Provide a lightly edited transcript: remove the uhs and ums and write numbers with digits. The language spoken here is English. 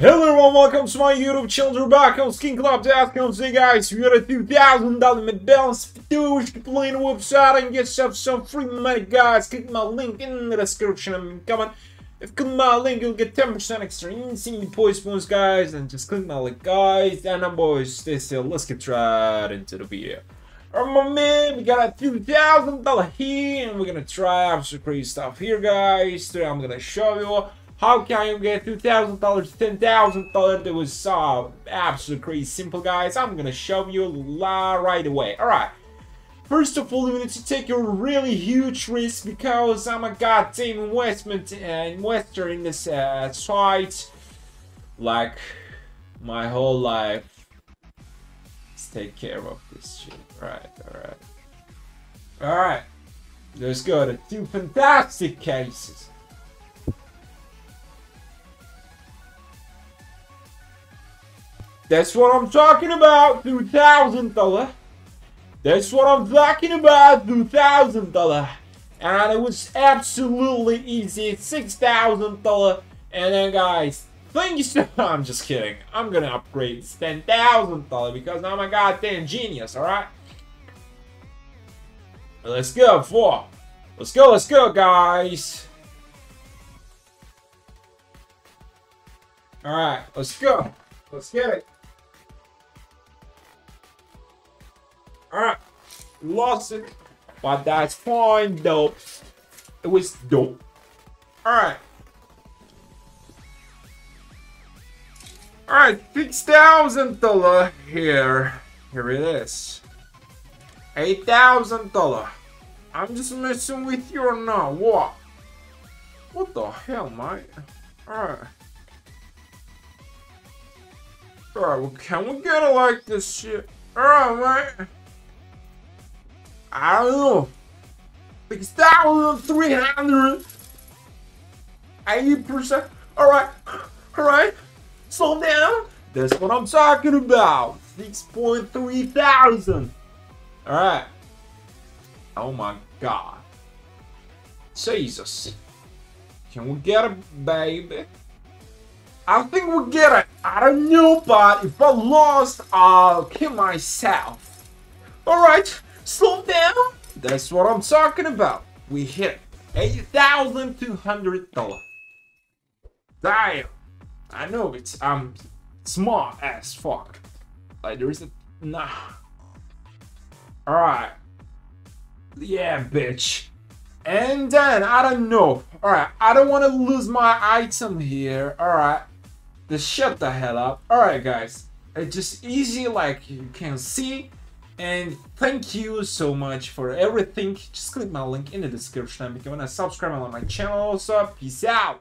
Hello everyone, welcome to my YouTube channel. We're back on Skinclub.com. Today guys, we are at $2,000 McDonald's Fatush complete website and get yourself some free money guys. Click my link in the description and comment. If you click my link, you'll get 10% extra insane points guys. And just click my link guys. And I'm boys, stay still, let's get right into the video. Alright my man, we got a $2,000 here and we're gonna try out some crazy stuff here guys. Today I'm gonna show you how can you get $2,000, $10,000? It was absolutely crazy simple, guys. I'm gonna show you right away. All right. First of all, you need to take a really huge risk because I'm a goddamn investor in this site, like my whole life. Let's take care of this shit. All right, all right, all right. Let's go to two fantastic cases. That's what I'm talking about, $2,000. That's what I'm talking about, $2,000. And it was absolutely easy, $6,000. And then guys, thank you so much. I'm just kidding. I'm gonna upgrade this $10,000 because I'm a goddamn genius, alright? Let's go, four. Let's go, guys. Alright, let's go. Let's get it. Alright, lost it, but that's fine though. It was dope. Alright. Alright, $6,000 here. Here it is. $8,000. I'm just messing with you or not? What? What the hell, mate? Alright. Alright, well, can we get it like this shit? Alright, mate. I don't know. 6,300. 80%. Alright. Alright. Slow down. That's what I'm talking about. 6,300. Alright. Oh my god. Jesus. Can we get it, baby? I think we get it. I don't know, but if I lost, I'll kill myself. Alright, slow down. That's what I'm talking about. We hit $8,200. Damn. I know it's smart as fuck. Like there is a nah. Alright. Yeah, bitch. And then I don't know. Alright, I don't wanna lose my item here. Alright. Just shut the hell up. Alright guys, it's just easy like you can see, and thank you so much for everything. Just click my link in the description and become a subscriber on my channel. Also, peace out.